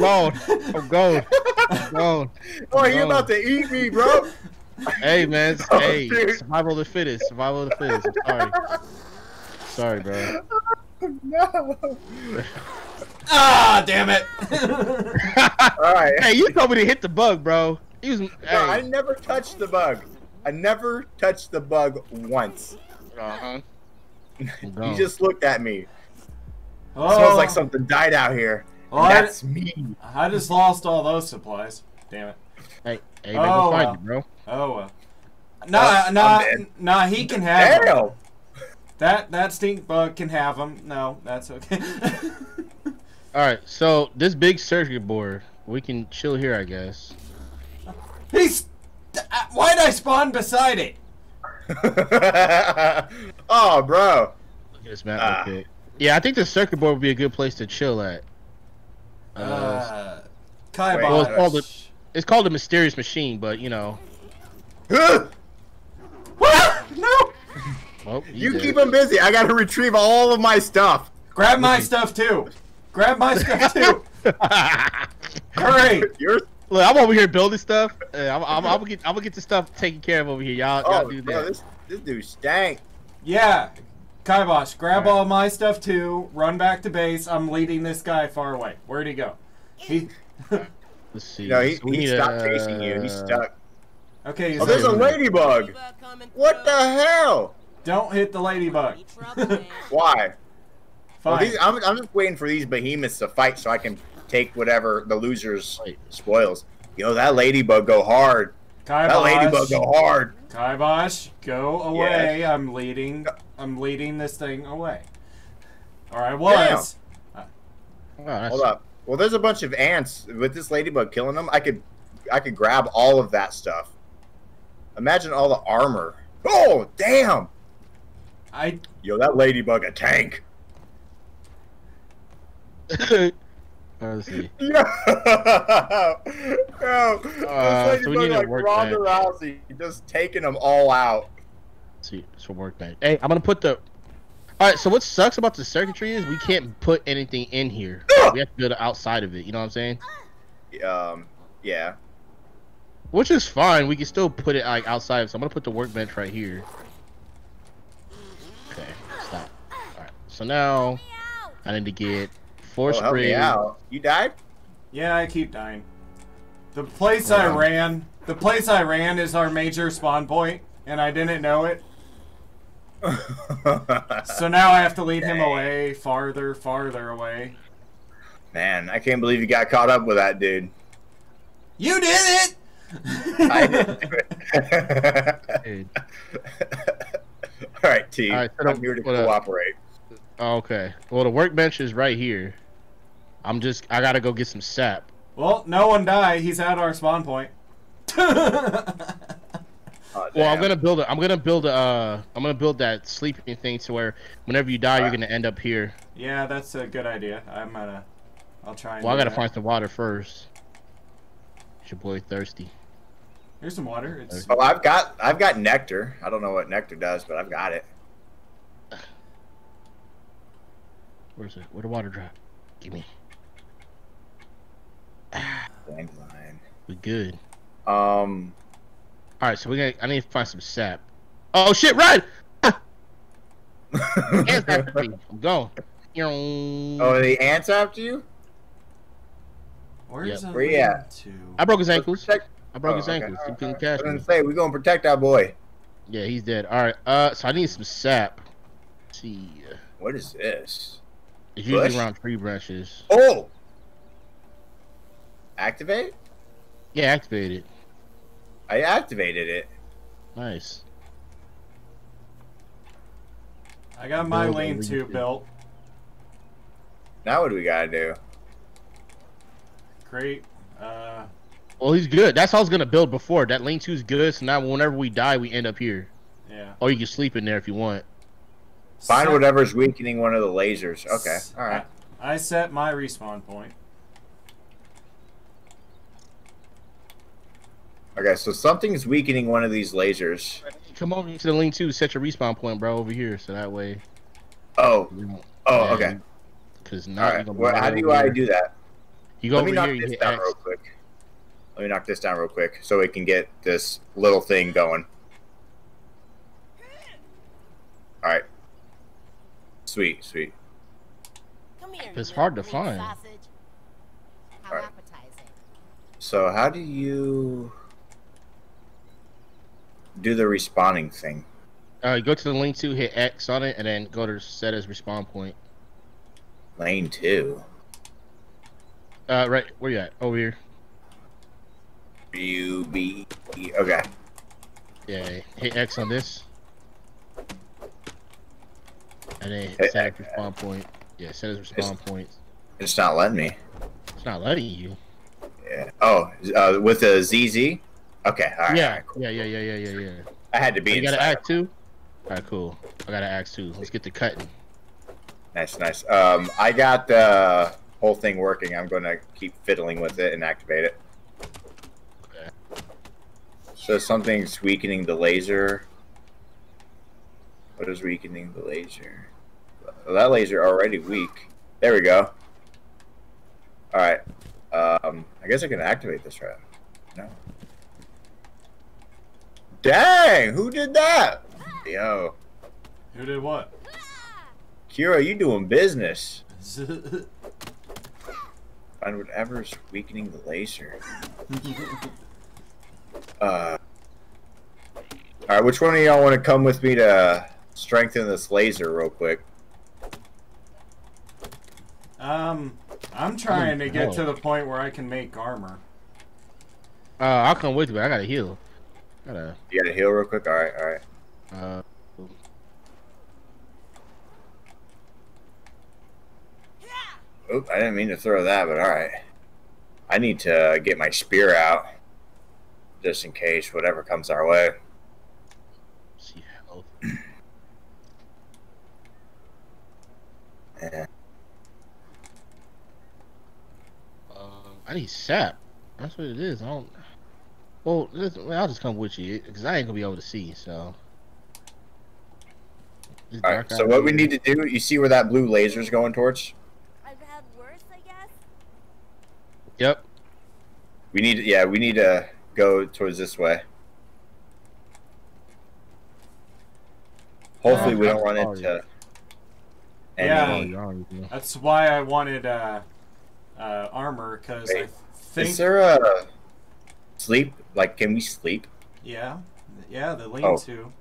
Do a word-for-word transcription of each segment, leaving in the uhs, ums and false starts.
gone. I'm gone. I'm gone. Boy, you about to eat me, bro. Hey, man. It's, oh, hey, dude. Survival of the fittest. Survival of the fittest. I'm sorry. Sorry, bro. No. Ah, damn it. All right. Hey, you told me to hit the bug, bro. He was, no, hey. I never touched the bug. I never touched the bug once. Uh-huh. You just looked at me. Oh. It smells like something died out here. Oh, that's I, me. I just lost all those supplies. Damn it. Hey, hey, oh, go find uh, you, bro. Oh, well. Uh, nah, nah, nah, he can have Damn. Them. That, that stink bug can have them. No, that's okay. Alright, so this big circuit board, we can chill here, I guess. He's... Why'd I spawn beside it? Oh, bro. Look at this map ah. real quick. Yeah, I think the circuit board would be a good place to chill at. Uh, uh, Kibosh. Well, it's, called a, it's called a mysterious machine, but you know. What? No! Well, you you keep them busy. I gotta retrieve all of my stuff. Grab my stuff too. Grab my stuff too. Hurry! You're Look, I'm over here building stuff. Yeah, I'm, I'm, I'm, gonna get, I'm gonna get the stuff taken care of over here. Y'all oh, do that. Bro, this, this dude stank. Yeah. Kibosh, grab all, right. all my stuff too. Run back to base. I'm leading this guy far away. Where'd he go? He. Let's see. No, he, he stopped uh... chasing you. He's stuck. Okay. He's oh, there's a ladybug. What the hell? Don't hit the ladybug. Why? Fine. Well, these, I'm, I'm just waiting for these behemoths to fight so I can take whatever the losers spoils. You know, that ladybug go hard. Kibosh, that ladybug go hard. Kibosh, go away. Yes. I'm leading. I'm leading this thing away. Or I was. Uh, oh, Hold up. Well, there's a bunch of ants with this ladybug killing them. I could, I could grab all of that stuff. Imagine all the armor. Oh, damn. I. Yo, that ladybug a tank. Oh, yeah. Bro, uh, this so we need like Ronda Rousey, just taking them all out. Let's see, so workbench. Hey, I'm gonna put the. All right. So what sucks about the circuitry is we can't put anything in here. We have to build outside of it. You know what I'm saying? Um. Yeah. Which is fine. We can still put it like outside. So I'm gonna put the workbench right here. Okay. Stop. All right. So now I need to get. Four oh, help me out. You died? Yeah, I keep dying. The place wow. I ran, the place I ran is our major spawn point, and I didn't know it. So now I have to lead Dang. him away, farther, farther away. Man, I can't believe you got caught up with that dude. You did it! I didn't do it. Dude. All right, T. All right, I'm here to cooperate. Up? Okay. Well, the workbench is right here. I'm just, I gotta go get some sap. Well, no one died. He's at our spawn point. Oh, well, I'm gonna build a, I'm gonna build a, uh, I'm gonna build that sleeping thing to where whenever you die, wow. you're gonna end up here. Yeah, that's a good idea. I'm gonna, I'll try and Well, I gotta that. find some water first. It's your boy thirsty. Here's some water. It's... Oh, I've got, I've got nectar. I don't know what nectar does, but I've got it. Where's it? Where the water drop? Give me. Dandelion. We're good. Um. All right, so we got. I need to find some sap. Oh shit! Run! Ants after me. I'm going. Oh, the ants after you? Where is yep. Where you at? To... I broke his ankles. Protect... I broke oh, his okay. ankles. Right, he couldn't right. catch I was gonna say we're gonna protect our boy. Yeah, he's dead. All right. Uh, so I need some sap. Let's see. What is this? It's usually Bush? around tree branches. Oh. Activate? Yeah, activate it. I activated it. Nice. I got my build lane two built. Now what do we gotta do? Great. Uh. Well, he's good. That's how I was gonna build before. That lane two's good. So now whenever we die, we end up here. Yeah. Or you can sleep in there if you want. Find set. whatever's weakening one of the lasers. Okay. All right. I, I set my respawn point. Okay, so something's weakening one of these lasers. Come over to the lane two. Set your respawn point, bro, over here, so that way. Oh. Oh, okay. Because now. All right. Well, how do I do that? You go Let over me knock here, this down X. real quick. Let me knock this down real quick so we can get this little thing going. All right. Sweet, sweet. Come here, it's hard to find. Sausage. How right. appetizing. So how do you do the respawning thing? Uh, go to the lane two, hit X on it, and then go to set as respawn point. Lane two? Uh, right. Where you at? Over here. U B. Okay. Yeah, hit X on this. And then hit set as respawn point. Yeah, set as respawn it's, point. It's not letting me. It's not letting you. Yeah. Oh, uh, with a Z Z? Okay, alright. Yeah. Right, cool. yeah, yeah, yeah, yeah, yeah, yeah. I had to be oh, You got an axe too? Alright, cool. I got an axe too. Let's get to cutting. Nice, nice. Um, I got the whole thing working. I'm going to keep fiddling with it and activate it. Okay. So something's weakening the laser. What is weakening the laser? Well, that laser already weak. There we go. Alright. Um, I guess I can activate this right now. No. Dang! Who did that? Yo. Who did what? Kira, you doing business. Find whatever's weakening the laser. uh. Alright, which one of y'all want to come with me to strengthen this laser real quick? Um, I'm trying to get to the point where I can make armor. Uh, I'll come with you, but I gotta heal. Gotta... You gotta heal real quick? Alright, alright. Uh... Oop, I didn't mean to throw that, but alright. I need to get my spear out. Just in case, whatever comes our way. See health. Yeah. Uh, I need sap. That's what it is. I don't... Well, I'll just come with you because I ain't gonna be able to see. So, all right, so what we need to do, you see where that blue laser is going towards? I've had worse, I guess. Yep. We need, yeah, we need to go towards this way. Hopefully, we don't run into. Any... Yeah, that's why I wanted uh, uh, armor because I think. Is there a sleep? Like, can we sleep? Yeah, yeah, the lane oh. two.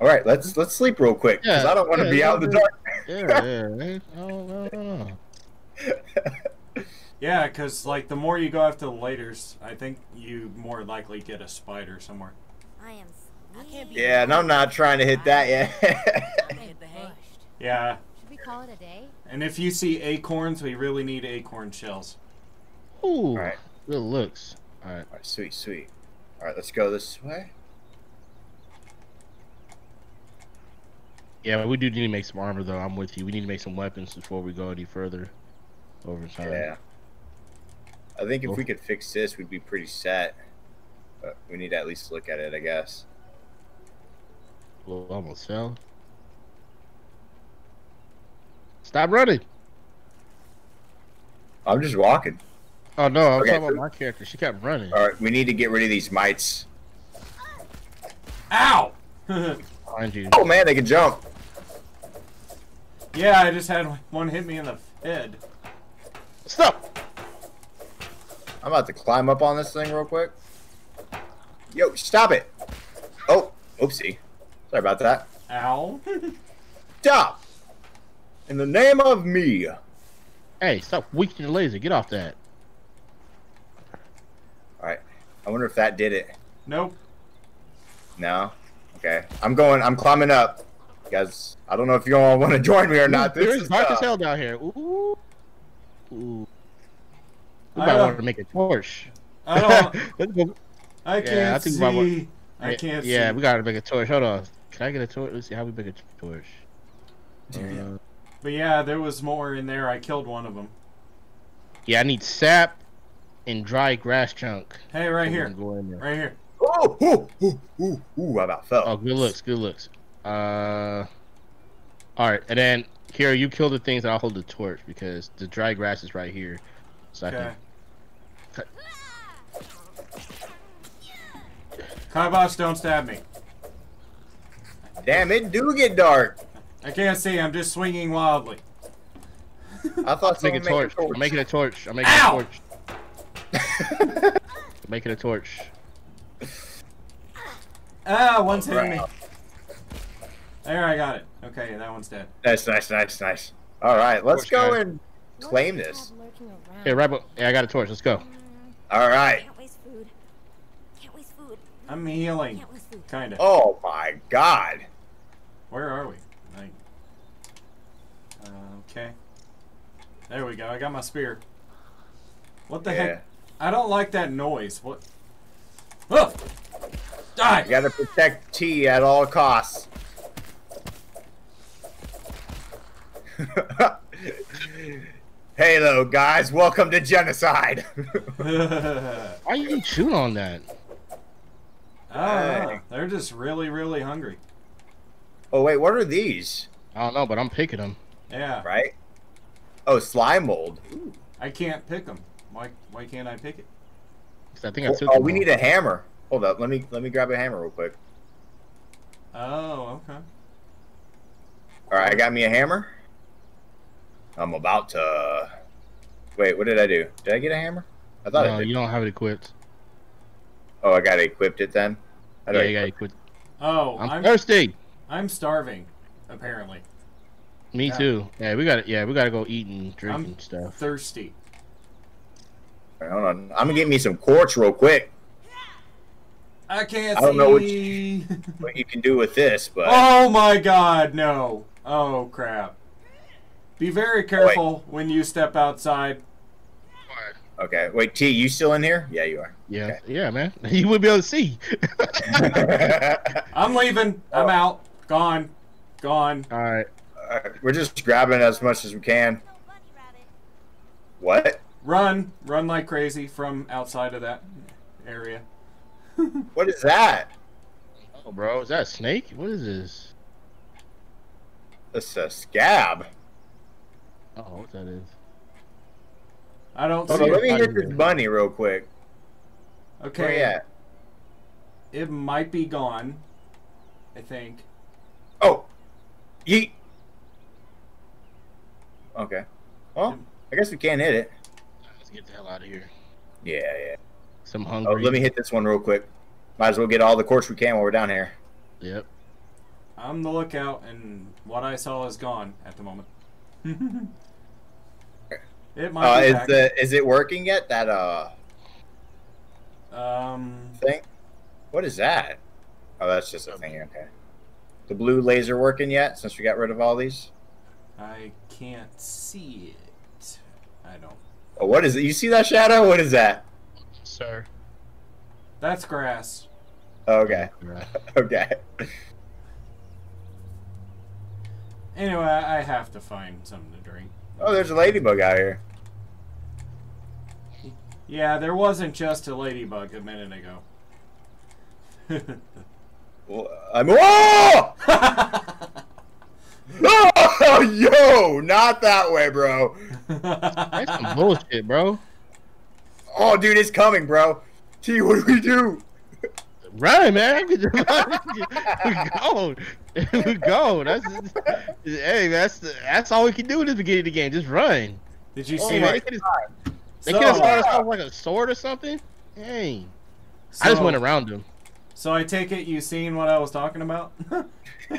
All right, let's let's sleep real quick because yeah, I don't want to yeah, be out in the dark. Yeah, yeah, no, no, no. Yeah, because like the more you go after the lighters, I think you more likely get a spider somewhere. I am. I can't be yeah, and I'm not trying to hit that yet. Yeah. Should we call it a day? And if you see acorns, we really need acorn shells. Ooh. All right. Good looks. All right. All right, sweet, sweet. All right, let's go this way. Yeah, we do need to make some armor, though. I'm with you. We need to make some weapons before we go any further over time. Yeah. I think if oh. we could fix this, we'd be pretty set. But we need to at least look at it, I guess. Well, almost fell. Stop running. I'm just walking. Oh no, I was okay. talking about my character. She kept running. Alright, we need to get rid of these mites. Ow! Mind you. Oh man, they can jump. Yeah, I just had one hit me in the head. Stop! I'm about to climb up on this thing real quick. Yo, stop it! Oh, oopsie. Sorry about that. Ow. Stop! In the name of me! Hey, stop weakening the laser. Get off that. I wonder if that did it. Nope. No? Okay. I'm going. I'm climbing up. You guys, I don't know if you all want to join me or not. This There's is dark as hell down here. Ooh. Ooh. We might want to make a torch. I don't. Let's go. I yeah, can't I think see. Want... I can't yeah, see. Yeah, we got to make a torch. Hold on. Can I get a torch? Let's see how we make a torch. Uh... But yeah, there was more in there. I killed one of them. Yeah, I need sap. And dry grass chunk. Hey, right here. Go in there. Right here. Oh, ooh, ooh, ooh, ooh, I about fell. Oh, good looks, good looks. Uh, all right, and then here you kill the things. And I'll hold the torch because the dry grass is right here. Second. Okay. Kibosh, don't stab me. Damn, it do get dark. I can't see. I'm just swinging wildly. I thought making a, torch. a torch. I'm making a torch. I'm making Ow! a torch. Making a torch. Ah, one's hitting me. There, I got it. Okay, that one's dead. Nice, nice, nice, nice. All right, let's torch, go guys. and claim this. Here, right, yeah, I got a torch. Let's go. All right. Can't waste food. Can't waste food. I'm healing, kind of. Oh my God. Where are we? Like, uh, okay. There we go. I got my spear. What the yeah. heck? I don't like that noise. What? Oh! Die! You gotta protect T at all costs. Halo, guys. Welcome to genocide. Why are you chewing on that? Ah, they're just really, really hungry. Oh, wait. What are these? I don't know, but I'm picking them. Yeah. Right? Oh, slime mold. Ooh. I can't pick them. Why? Why can't I pick it? Because I think I took. Oh, we need a hammer. Hold up. Let me let me grab a hammer real quick. Oh, okay. All right, I got me a hammer. I'm about to. Wait, what did I do? Did I get a hammer? I thought no, I did. You don't have it equipped. Oh, I got equipped it then. I yeah, you got equipped. Oh, I'm, I'm thirsty. I'm starving, apparently. Me yeah. too. Yeah, we got Yeah, we got to go eat and drink I'm and stuff. Thirsty. Right, hold on. I'm gonna get me some quartz real quick. I can't see. I don't see. know what you, what you can do with this, but oh my God, no! Oh crap! Be very careful oh, when you step outside. Okay, wait, T, you still in here? Yeah, you are. Yeah, okay. yeah, man. You would be able to see. I'm leaving. I'm oh. out. Gone. Gone. All right. All right. We're just grabbing as much as we can. What? Run, run like crazy from outside of that area. What is that? Oh, bro, is that a snake? What is this? It's a scab. Uh oh, what that is? I don't. Hold see on, let me hit this bunny real quick. Okay. Where you at? It might be gone. I think. Oh. Yeet. Okay. Well, I guess we can't hit it. Get the hell out of here. Yeah, yeah. Some hungry. Oh, let me hit this one real quick. Might as well get all the quartz we can while we're down here. Yep. I'm the lookout, and what I saw is gone at the moment. It might. Uh, be is back. the is it working yet? That uh. Um. Thing. What is that? Oh, that's just a okay. thing. Okay. The blue laser working yet? Since we got rid of all these. I can't see it. I don't. Oh, what is it? You see that shadow? What is that? Sir. That's grass. Okay. Right. Okay. Anyway, I have to find something to drink. Oh, there's a ladybug out here. Yeah, there wasn't just a ladybug a minute ago. Well, I'm. Whoa! Oh, yo! Not that way, bro. That's some bullshit, bro. Oh, dude, it's coming, bro. T, what do we do? Run, man. We're going. We're going. That's, hey, that's that's all we can do at the beginning of the game. Just run. Did you oh, see it? They could have started off like a sword or something. Dang. So, I just went around them. So I take it you seen what I was talking about? Yeah,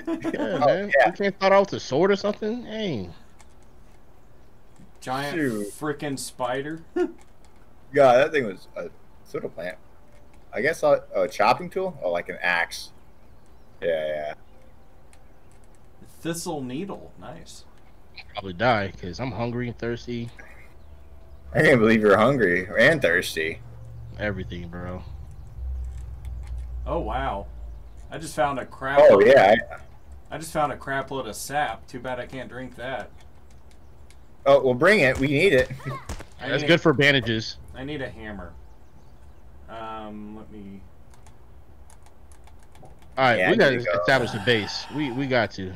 oh, man. Yeah. You can't start off with a sword or something? Dang. Giant freaking spider. God, that thing was a soda plant. I guess a, a chopping tool? Oh, like an axe. Yeah, yeah. Thistle needle. Nice. I'll probably die because I'm hungry and thirsty. I can't believe you're hungry and thirsty. Everything, bro. Oh, wow. I just found a crap Oh, yeah. I just found a crap load of sap. Too bad I can't drink that. Oh, well, bring it. We need it. That's good for bandages. I need a hammer. Um, let me. All right, yeah, we gotta establish the base. We we got to.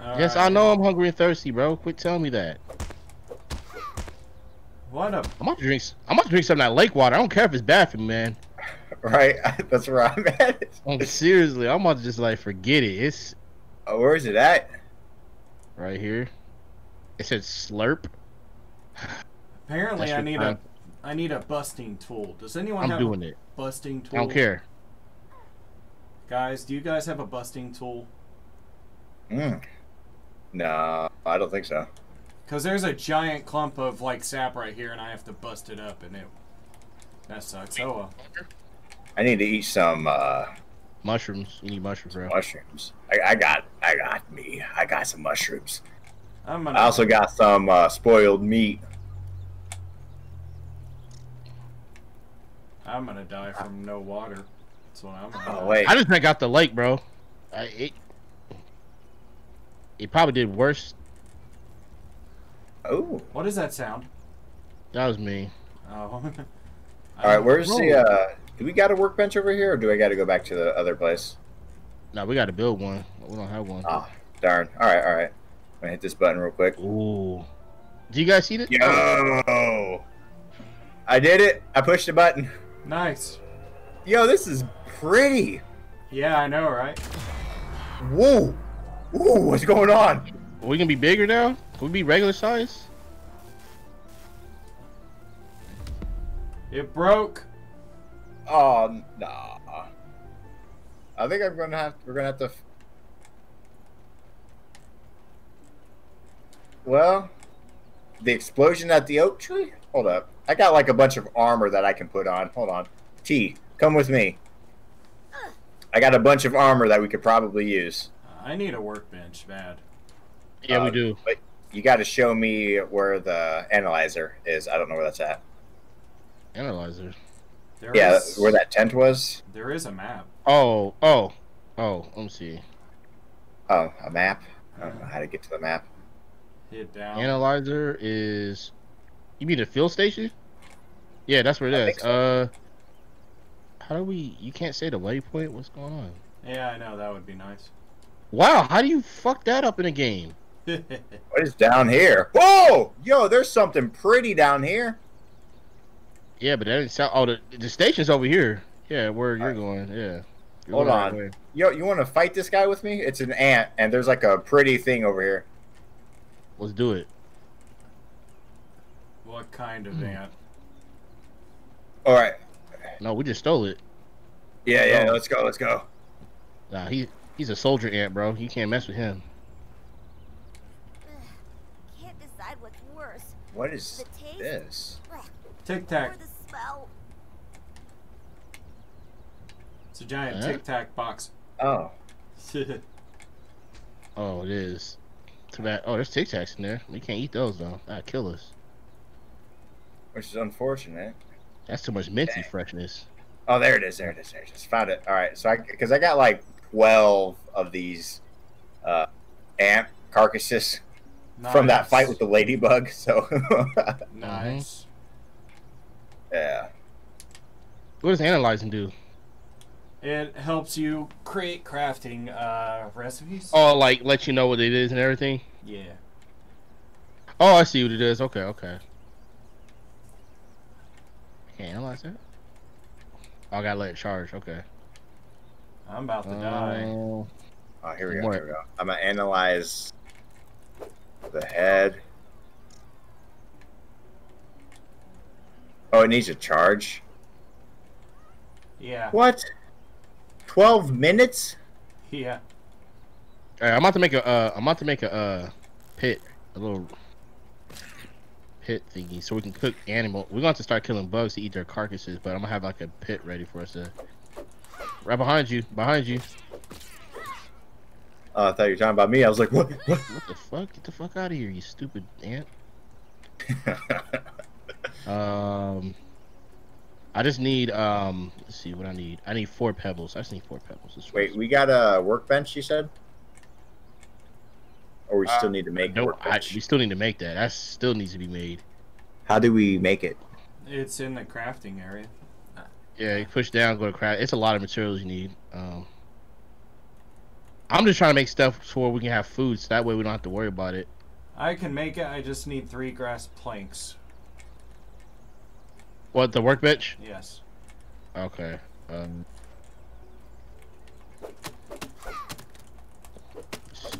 Yes, I know I'm hungry and thirsty, bro. Quit telling me that. What up? I'm about to drink. I'm about to drink some of that lake water. I don't care if it's bad for me, man. Right? That's where I'm at. Oh, seriously, I'm about to just like forget it. It's. Oh, where is it at? Right here. It says slurp. Apparently, I need time. a I need a busting tool. Does anyone I'm have doing a it. busting tool? I don't care. Guys, do you guys have a busting tool? Mm. No, I don't think so. Because there's a giant clump of, like, sap right here, and I have to bust it up, and it... That sucks. Oh, well. I need to eat some, uh... mushrooms. You need mushrooms, bro. Mushrooms. I, I got... I got me. I got some mushrooms. I'm gonna... I also got some, uh, spoiled meat. I'm gonna die from no water. That's what I'm gonna oh, wait. I just got the lake, bro. I, it... It probably did worse... Oh. What is that sound? That was me. Oh. Alright, where's the, uh, do we got a workbench over here, or do I got to go back to the other place? No, we got to build one. We don't have one. Oh, darn. Alright, alright. I'm going to hit this button real quick. Ooh. Do you guys see it? Yo! I did it. I pushed the button. Nice. Yo, this is pretty. Yeah, I know, right? Whoa. Whoa, what's going on? Are we going to be bigger now? Can we be regular size? It broke. Oh nah. I think I'm gonna have. We're gonna have to. Well, the explosion at the oak tree. Hold up. I got like a bunch of armor that I can put on. Hold on. T, come with me. I got a bunch of armor that we could probably use. I need a workbench, bad. Yeah, um, we do. But you got to show me where the analyzer is. I don't know where that's at. Analyzer? There yeah, is... where that tent was? There is a map. Oh, oh, oh, let me see. Oh, a map? I don't know how to get to the map. Hit down. Analyzer is... You mean the field station? Yeah, that's where it I is. So. Uh, How do we... You can't say the waypoint? What's going on? Yeah, I know. That would be nice. Wow, how do you fuck that up in a game? What is down here? Whoa! Yo, there's something pretty down here. Yeah, but that didn't sound... Oh, the, the station's over here. Yeah, where All you're right. going. Yeah. You're Hold on. Right Yo, you want to fight this guy with me? It's an ant, and there's like a pretty thing over here. Let's do it. What kind of mm. ant? All right. No, we just stole it. Yeah, let's yeah, go. let's go, let's go. Nah, he, he's a soldier ant, bro. You can't mess with him. What is this? Tic Tac. It's a giant huh? Tic Tac box. Oh. Oh, it is. Too bad. Oh, there's Tic Tacs in there. We can't eat those though. That'd kill us. Which is unfortunate. That's too much minty freshness. Oh, there it is. There it is. There it is. Found it. All right. So I, because I got like twelve of these uh, ant carcasses. Nice. From that fight with the ladybug, so nice. Yeah. What does analyzing do? It helps you create crafting uh, recipes. Oh, like let you know what it is and everything. Yeah. Oh, I see what it is. Okay, okay. I can't analyze it. Oh, I gotta let it charge. Okay. I'm about to uh... die. Oh, here we go. Here we go. I'm gonna analyze. The head. Oh, it needs a charge. Yeah. What? Twelve minutes? Yeah. All right, I'm about to make a. Uh, I'm about to make a uh, pit, a little pit thingy, so we can cook animal. We're going to start killing bugs to eat their carcasses, but I'm gonna have like a pit ready for us to. Right behind you, behind you. Uh, I thought you were talking about me. I was like, what? What, what the fuck? Get the fuck out of here, you stupid ant. um, I just need, um, let's see what I need. I need four pebbles. I just need four pebbles. Wait, we got a workbench, you said? Or we uh, still need to make no, a workbench? I, we still need to make that. That still needs to be made. How do we make it? It's in the crafting area. Yeah, you push down, go to craft. It's a lot of materials you need. Um. I'm just trying to make stuff so we can have food, so that way we don't have to worry about it. I can make it. I just need three grass planks. What, the workbench? Yes. Okay. Um. Let's see.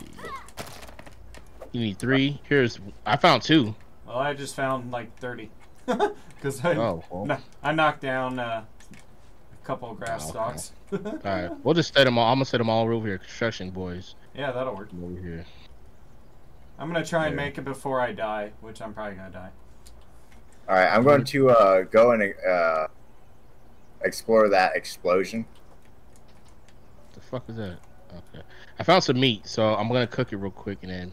You need three. Here's. I found two. Well, I just found like thirty. Because I, oh, well. I knocked down uh, a couple of grass oh, stalks. Okay. All right, we'll just set them all. I'm gonna set them all over here. Construction boys. Yeah, that'll work. Over here. I'm gonna try there. and make it before I die, which I'm probably gonna die. All right, I'm going to uh, go and uh, explore that explosion. What the fuck is that? Okay, I found some meat, so I'm gonna cook it real quick and then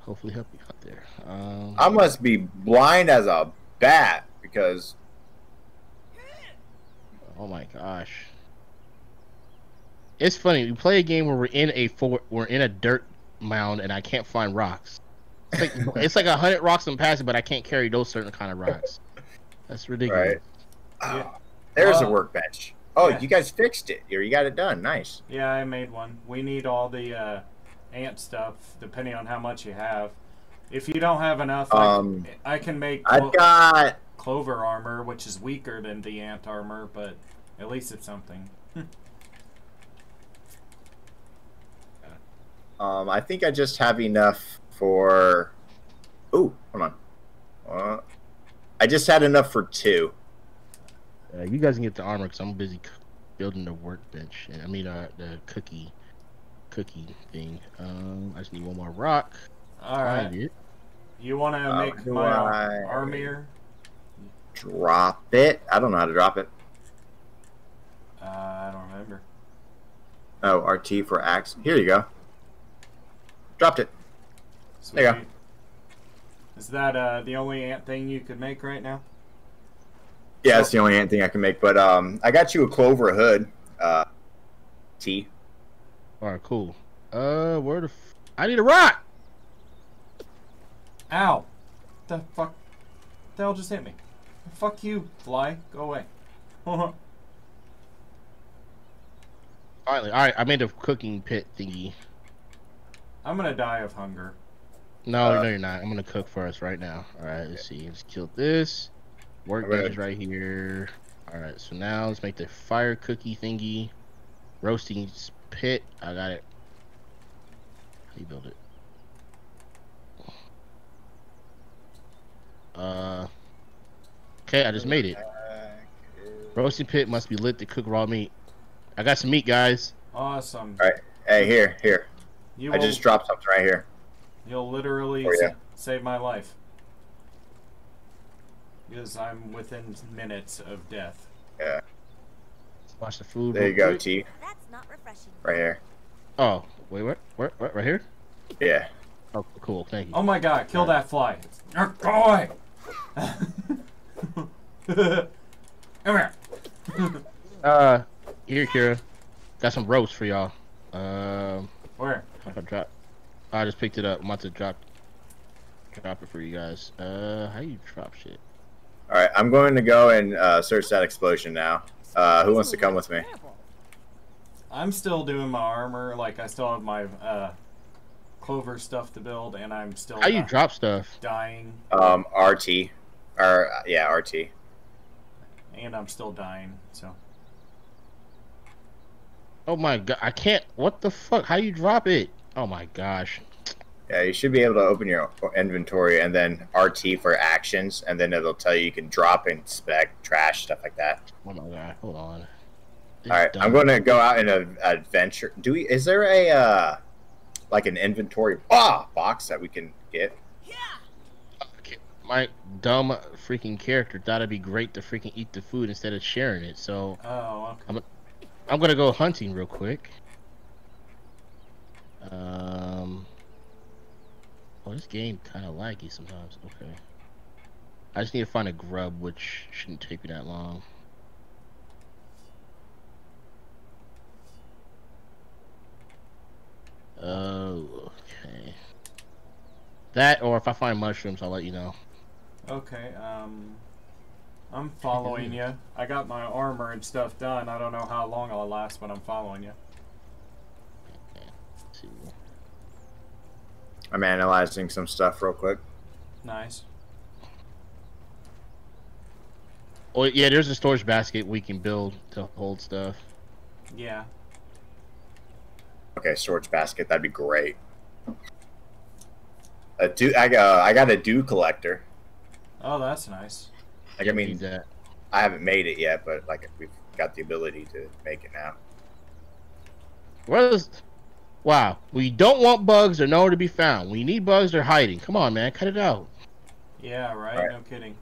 hopefully help you out there. Um, I must be blind as a bat because. Oh my gosh! It's funny. We play a game where we're in a fort, we're in a dirt mound, and I can't find rocks. It's like, it's like a hundred rocks in passing, but I can't carry those certain kind of rocks. That's ridiculous. Right. Yeah. Oh, there's uh, a workbench. Oh, yeah. You guys fixed it. Here, you got it done. Nice. Yeah, I made one. We need all the uh, ant stuff, depending on how much you have. If you don't have enough, um, I, I can make I got clover armor, which is weaker than the ant armor, but at least it's something. um, I think I just have enough. Or, ooh, hold on. Uh, I just had enough for two. Uh, you guys can get the armor because I'm busy building the workbench. And, I mean, uh, the cookie, cookie thing. Um, I just need one more rock. All right. You want to make uh, my I armor? Drop it. I don't know how to drop it. Uh, I don't remember. Oh, R T for axe. Here you go. Dropped it. Sweet. There you go. Is that uh, the only ant thing you could make right now? Yeah, it's the only ant thing I can make. But um, I got you a clover hood. Uh, T. All right, cool. Uh, where the? F I need a rock. Ow! The fuck? The hell just hit me? Fuck you, fly. Go away. All right, all right. I made a cooking pit thingy. I'm gonna die of hunger. No, uh, no, you're not. I'm gonna cook for us right now. All right, let's see. Let's kill this. Workbench is right here. All right, so now let's make the fire cookie thingy. Roasting pit. I got it. How do you build it? Uh. Okay, I just made it. Roasting pit must be lit to cook raw meat. I got some meat, guys. Awesome. All right. Hey, here, here. You I will... just dropped something right here. You'll literally oh, yeah. sa save my life. Because I'm within minutes of death. Yeah. Watch the food. There you go, quick. T. That's not refreshing. Right here. Oh, wait, what? What? What? Right here? Yeah. Oh, cool. Thank you. Oh my God! Kill that fly. Boy. Come here. uh, here, Kira. Got some roast for y'all. Um. Where? I dropped. I just picked it up. I'm about to drop, drop it for you guys. Uh, how you drop shit? All right, I'm going to go and uh, search that explosion now. Uh, who wants to come with me? I'm still doing my armor. Like I still have my uh, clover stuff to build, and I'm still. How you drop stuff? Dying. Um, R T, or yeah, R T. And I'm still dying. So. Oh my God! I can't. What the fuck? How you drop it? Oh my gosh. Yeah, you should be able to open your inventory and then R T for actions, and then it'll tell you you can drop, inspect, trash, stuff like that. Oh my God, hold on. Alright, I'm going to go out in an adventure. Do we? Is there a, uh, like an inventory ah, box that we can get? Yeah. My dumb freaking character thought it'd be great to freaking eat the food instead of sharing it, so oh, okay. I'm, I'm going to go hunting real quick. Um. Well, this game kind of laggy sometimes. Okay. I just need to find a grub, which shouldn't take me that long. Oh, okay. That, or if I find mushrooms, I'll let you know. Okay. Um. I'm following you. I got my armor and stuff done. I don't know how long I'll last, but I'm following you. I'm analyzing some stuff real quick. Nice. Oh yeah, there's a storage basket we can build to hold stuff. Yeah. Okay, storage basket. That'd be great. A dew, I got. Uh, I got a dew collector. Oh, that's nice. Like I mean, that. I haven't made it yet, but like we've got the ability to make it now. Where's? Wow. We don't want bugs. They're nowhere to be found. We need bugs. They're hiding. Come on, man. Cut it out. Yeah. Right. All right. No kidding.